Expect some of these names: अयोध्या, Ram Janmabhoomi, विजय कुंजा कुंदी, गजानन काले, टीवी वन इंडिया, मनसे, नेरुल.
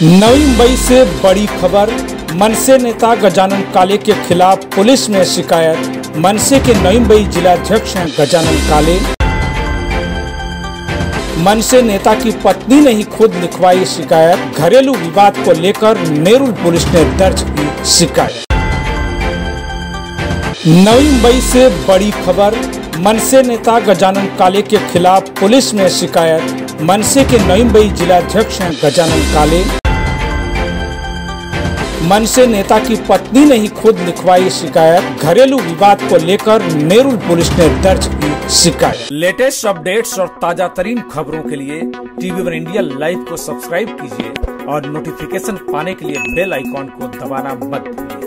9 मई से बड़ी खबर। मनसे नेता गजानन काले के खिलाफ पुलिस में शिकायत। मनसे के 9 मई जिलाध्यक्ष हैं गजानन काले। मनसे नेता की पत्नी ने ही खुद लिखवाई शिकायत। घरेलू विवाद को लेकर नेरुल पुलिस ने दर्ज की शिकायत। 9 मई से बड़ी खबर। मनसे नेता गजानन काले के खिलाफ पुलिस में शिकायत। मनसे के 9 मई जिलाध्यक्ष हैं गजानन काले। मनसे नेता की पत्नी ने ही खुद लिखवाई शिकायत। घरेलू विवाद को लेकर नेरुल पुलिस ने दर्ज की शिकायत। लेटेस्ट अपडेट्स और ताजा तरीन खबरों के लिए टीवी वन इंडिया लाइव को सब्सक्राइब कीजिए और नोटिफिकेशन पाने के लिए बेल आइकॉन को दबाना मत भूलिए।